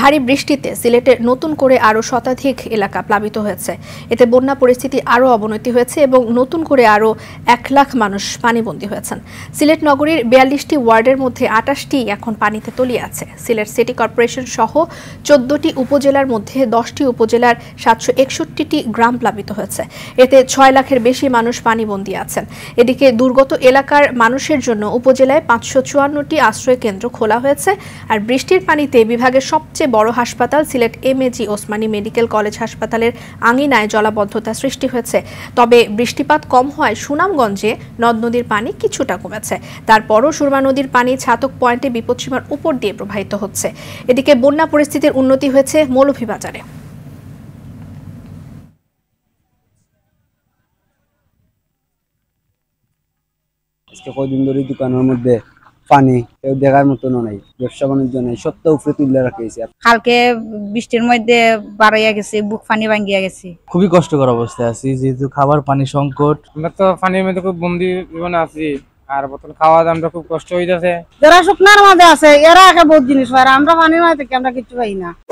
ভারী বৃষ্টিতে সিলেটের নতুন করে আরও শতাধিক এলাকা প্লাবিত হয়েছে। এতে বন্যা পরিস্থিতি আরও অবনতি হয়েছে এবং নতুন করে আরও 1 লাখ মানুষ পানিবন্দী হয়েছেন। সিলেট নগরীর 42টি ওয়ার্ডের মধ্যে 28টি এখন পানিতে তলিয়ে আছে। সিলেট সিটি কর্পোরেশন সহ 14টি উপজেলার মধ্যে 10টি উপজেলার 761টি গ্রাম প্লাবিত হয়েছে। এতে 6 লাখের বেশি মানুষ পানিবন্দী আছেন। এদিকে দুর্গত এলাকার মানুষের জন্য উপজেলায় 554টি আশ্রয় কেন্দ্র খোলা হয়েছে। আর বৃষ্টির পানিতে বিভাগের সবচেয়ে বড় হাসপাতাল Sylhet MAG Osmani medical college হাসপাতালের আঙিনায় জলাবদ্ধতা সৃষ্টি হয়েছে। তবে বৃষ্টিপাত কম হয় সুনামগঞ্জে নদ নদীর পানি কিছুটা কমেছে। তারপরও সুরমা নদীর পানি ছাতক পয়েন্টে বিপদসীমার উপর দিয়ে প্রবাহিত হচ্ছে। এদিকে বন্যা পরিস্থিতির উন্নতি হয়েছে মৌলভীবাজারে। আজকে কয়দিন ধরে দোকানের মধ্যে পানি দেখার মতো নাই, ব্যবসা বাণিজ্য নাই, সত্য উপরে তুলে রাখিয়েছে। কালকে বৃষ্টির মধ্যে বাড়াইয়া গেছে, বুক পানি ভাঙিয়া গেছে। খুবই কষ্টকর অবস্থায় আছি, যেহেতু খাবার পানি সংকট। আমরা তো পানির মধ্যে খুব বন্দি জীবনে আছি, আর বোতল খাওয়া দামটা খুব কষ্ট হইতেছে। যারা শুকনার মধ্যে আছে এরা একটা বহুত জিনিস পায়, আমরা পানির মধ্যে আমরা কিছু পাই না।